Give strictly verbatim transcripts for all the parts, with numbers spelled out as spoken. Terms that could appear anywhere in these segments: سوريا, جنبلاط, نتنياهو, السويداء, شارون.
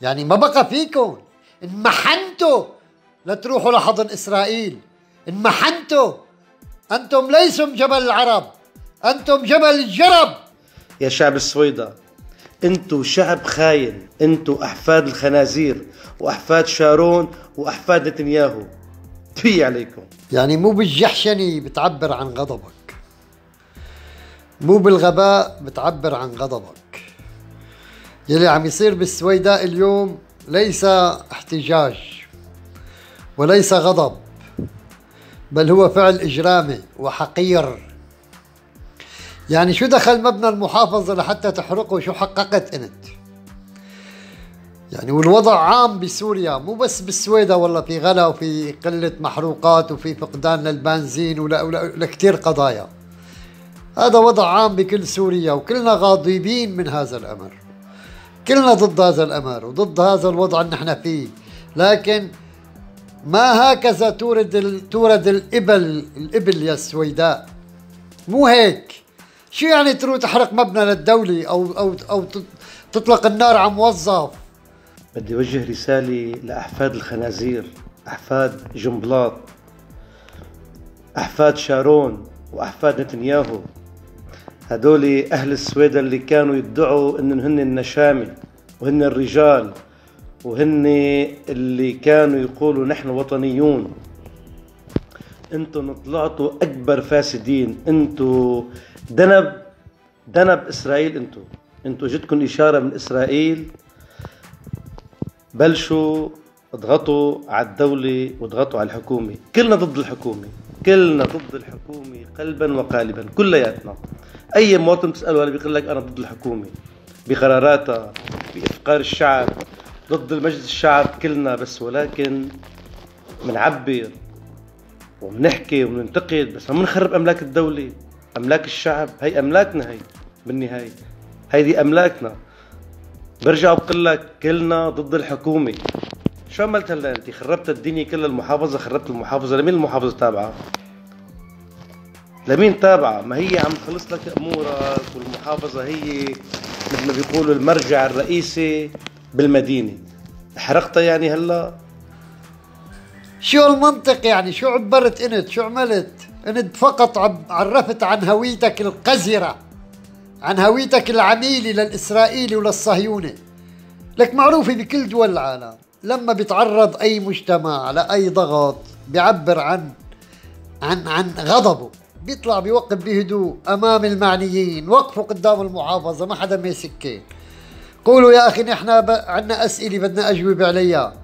يعني ما بقى فيكم، انمحنتوا لتروحوا لحضن إسرائيل، انمحنتوا. أنتم ليسم جبل العرب، أنتم جبل الجرب. يا شعب السويداء، أنتوا شعب خاين، أنتوا أحفاد الخنازير وأحفاد شارون وأحفاد نتنياهو. تفي عليكم. يعني مو بالجحشني بتعبر عن غضبك، مو بالغباء بتعبر عن غضبك. يلي عم يصير بالسويداء اليوم ليس احتجاج وليس غضب، بل هو فعل إجرامي وحقير. يعني شو دخل مبنى المحافظة لحتى تحرقه؟ شو حققت انت؟ يعني والوضع عام بسوريا، مو بس بالسويداء، والله في غلا وفي قلة محروقات وفي فقدان للبنزين ولكتير قضايا. هذا وضع عام بكل سوريا، وكلنا غاضبين من هذا الأمر، كلنا ضد هذا الأمر وضد هذا الوضع اللي نحن فيه. لكن ما هكذا تورد تورد الإبل الإبل يا السويداء، مو هيك. شو يعني تروح تحرق مبنى للدولي أو أو أو تطلق النار على موظف؟ بدي أوجه رسالة لأحفاد الخنازير، أحفاد جنبلاط، أحفاد شارون وأحفاد نتنياهو. هدول أهل السويداء اللي كانوا يدعوا إنهم هن النشامة وهن الرجال وهن اللي كانوا يقولوا نحن وطنيون. انتم طلعتوا اكبر فاسدين، انتم دنب دنب اسرائيل. انتم انتم جتكم اشاره من اسرائيل، بلشوا اضغطوا على الدوله واضغطوا على الحكومه. كلنا ضد الحكومه، كلنا ضد الحكومه قلبا وقالبا، كلياتنا. اي مواطن بتساله بيقول لك انا ضد الحكومه بقراراتها، بافقار الشعب، ضد المجلس الشعب، كلنا. بس ولكن منعبر ومنحكي ومننتقد، بس ما منخرب املاك الدوله، املاك الشعب. هي املاكنا، هي بالنهايه هيدي املاكنا. برجع بقول لك كلنا ضد الحكومه. شو عملت هلا انت؟ خربت الدنيا كلها، المحافظه خربت المحافظه. لمين المحافظه تابعه؟ لمين تابعه؟ ما هي عم تخلص لك امورك، والمحافظه هي مثل ما بيقولوا المرجع الرئيسي بالمدينه. حرقتها يعني هلا؟ شو المنطق يعني؟ شو عبرت انت؟ شو عملت انت؟ فقط عرفت عن هويتك القذرة، عن هويتك العميلة للإسرائيلي وللصهيوني. لك معروفة بكل دول العالم، لما بيتعرض أي مجتمع لأي ضغط بيعبر عن عن عن غضبه، بيطلع بيوقف بهدوء أمام المعنيين. وقفوا قدام المحافظة، ما حدا ماسكين، قولوا يا أخي نحن عندنا أسئلة بدنا أجوبة عليها،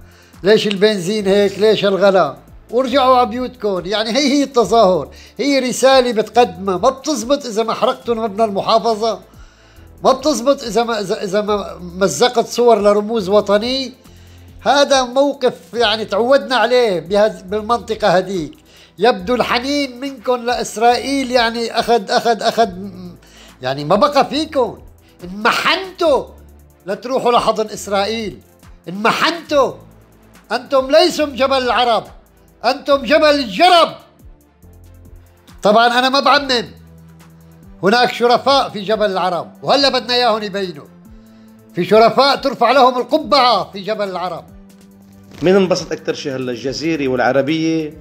ليش البنزين هيك؟ ليش الغلا؟ ورجعوا على بيوتكم. يعني هي هي التظاهر، هي رسالة بتقدمها. ما بتزبط إذا ما حرقتوا مبنى المحافظة، ما بتزبط إذا ما إذا ما مزقت صور لرموز وطني. هذا موقف يعني تعودنا عليه بالمنطقة هديك. يبدو الحنين منكم لإسرائيل يعني أخذ أخذ أخذ يعني ما بقى فيكم. انمحنتوا لتروحوا لحضن إسرائيل، انمحنتوا. أنتم ليسم جبل العرب، أنتم جبل الجرب. طبعا أنا ما بعمم، هناك شرفاء في جبل العرب، وهلا بدنا إياهم يبينوا. في شرفاء ترفع لهم القبعة في جبل العرب. مين انبسط أكثر شيء هلا؟ الجزيرة والعربية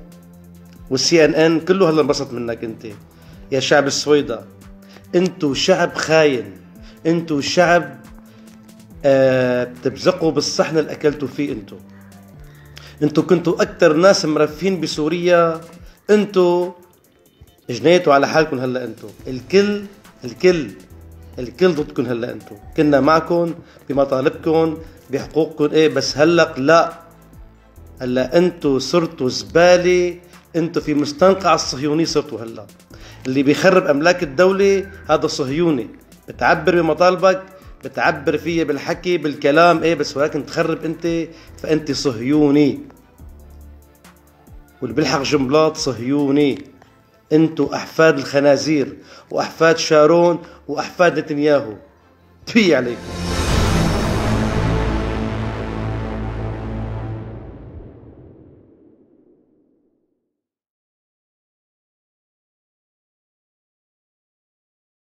والسي إن إن كله هلا انبسط منك أنت يا شعب السويداء. أنتوا شعب خاين، أنتوا شعب آه بتبزقوا بالصحن اللي أكلتوا فيه. أنتوا انتو كنتوا اكثر ناس مرفين بسوريا، انتو جنيتوا على حالكم. هلا انتو الكل الكل الكل ضدكم. هلا انتو كنا معكم بمطالبكم بحقوقكم، ايه، بس هلا لا. هلا انتو صرتوا زباله، انتو في مستنقع الصهيوني صرتوا. هلا اللي بيخرب املاك الدوله هذا صهيوني. بتعبر بمطالبك، بتعبر فيها بالحكي بالكلام، ايه، بس ولكن تخرب انت، فانت صهيوني. واللي بيلحق جنبلاط صهيوني. انتوا احفاد الخنازير واحفاد شارون واحفاد نتنياهو. تفي عليكم.